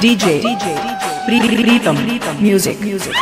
DJ music. DJ Pritam. DJ Pritam.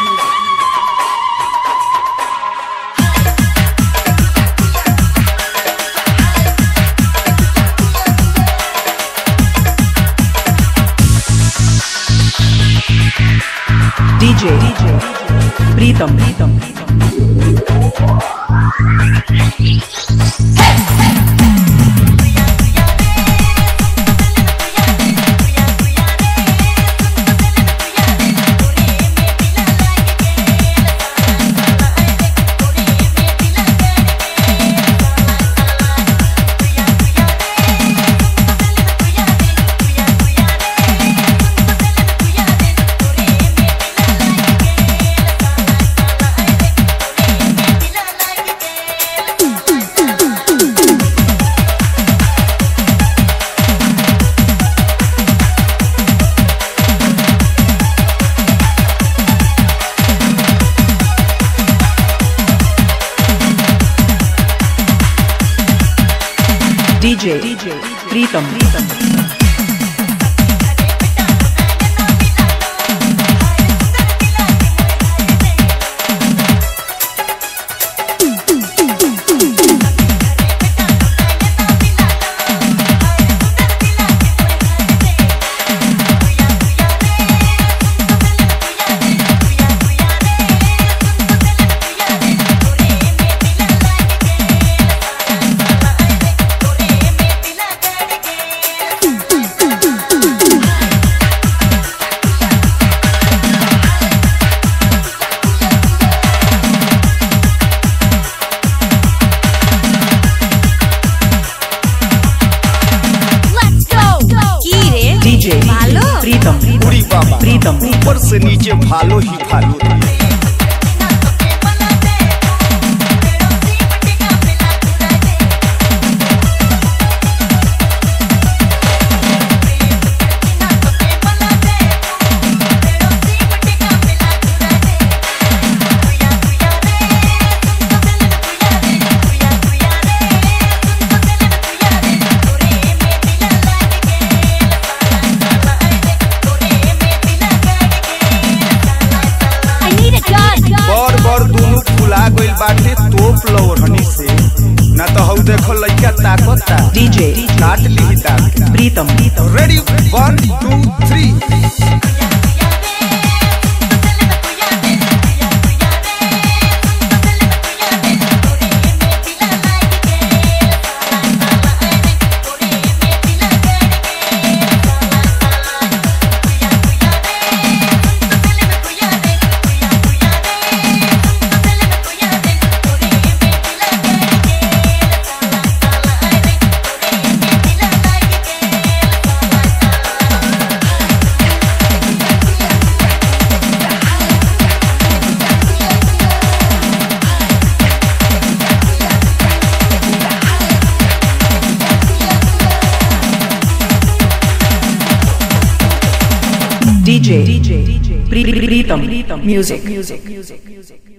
प्रीतम ऊपर से नीचे भालो ही भालो Pritam ready 1 2 3 DJ Pritam music.